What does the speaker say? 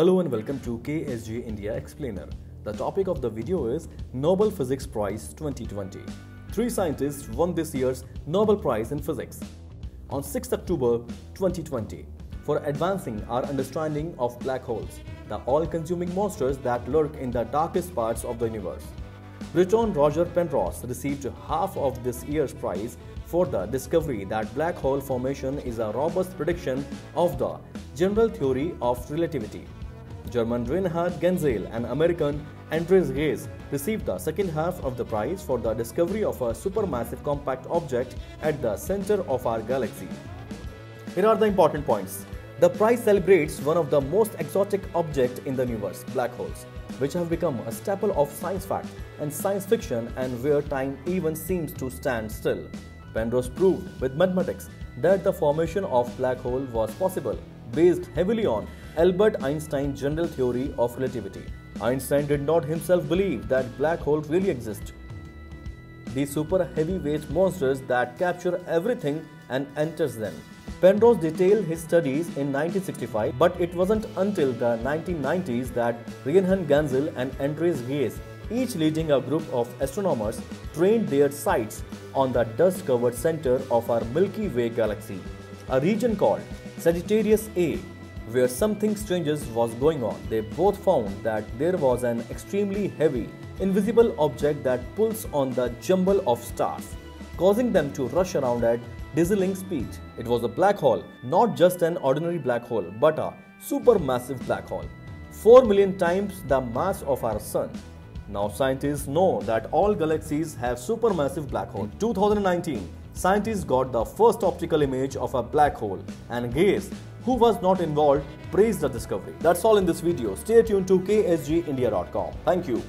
Hello and welcome to KSG India Explainer. The topic of the video is Nobel Physics Prize 2020. Three scientists won this year's Nobel Prize in Physics on 6th October 2020 for advancing our understanding of black holes, the all-consuming monsters that lurk in the darkest parts of the universe. Richard Roger Penrose received half of this year's prize for the discovery that black hole formation is a robust prediction of the general theory of relativity. German Reinhard Genzel and American Andrea Ghez received the second half of the prize for the discovery of a supermassive compact object at the center of our galaxy. Here are the important points. The prize celebrates one of the most exotic objects in the universe, black holes, which have become a staple of science fact and science fiction and where time even seems to stand still. Penrose proved with mathematics that the formation of black hole was possible, based heavily on Albert Einstein's general theory of relativity. Einstein did not himself believe that black holes really exist. These super heavyweight monsters that capture everything and enters them. Penrose detailed his studies in 1965, but it wasn't until the 1990s that Reinhard Genzel and Andrea Ghez, each leading a group of astronomers, trained their sights on the dust-covered center of our Milky Way galaxy, a region called Sagittarius A*, where something strange was going on. They both found that there was an extremely heavy, invisible object that pulls on the jumble of stars, causing them to rush around at dazzling speed. It was a black hole, not just an ordinary black hole, but a supermassive black hole, 4 million times the mass of our sun. Now scientists know that all galaxies have supermassive black holes. In 2019, scientists got the first optical image of a black hole, and Ghez, who was not involved, praised the discovery. That's all in this video. Stay tuned to ksgindia.com. Thank you.